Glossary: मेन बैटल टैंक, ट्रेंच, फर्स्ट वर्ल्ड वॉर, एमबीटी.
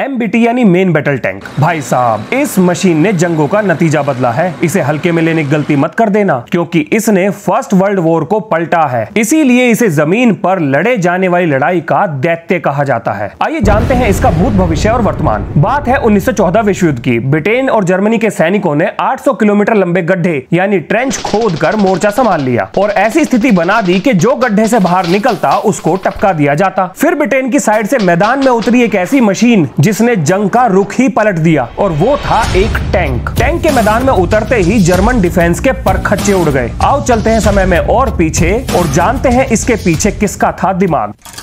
एमबीटी यानी मेन बैटल टैंक। भाई साहब, इस मशीन ने जंगों का नतीजा बदला है। इसे हल्के में लेने की गलती मत कर देना, क्योंकि इसने फर्स्ट वर्ल्ड वॉर को पलटा है। इसीलिए इसे जमीन पर लड़े जाने वाली लड़ाई का दैत्य कहा जाता है। आइए जानते हैं इसका भूत, भविष्य और वर्तमान। बात है 1914 विश्व युद्ध की। ब्रिटेन और जर्मनी के सैनिकों ने 800 किलोमीटर लंबे गड्ढे यानी ट्रेंच खोद कर मोर्चा संभाल लिया और ऐसी स्थिति बना दी कि जो गड्ढे से बाहर निकलता उसको टपका दिया जाता। फिर ब्रिटेन की साइड से मैदान में उतरी एक ऐसी मशीन जिसने जंग का रुख ही पलट दिया, और वो था एक टैंक। टैंक के मैदान में उतरते ही जर्मन डिफेंस के परखच्चे उड़ गए। आओ चलते हैं समय में और पीछे और जानते हैं इसके पीछे किसका था दिमाग।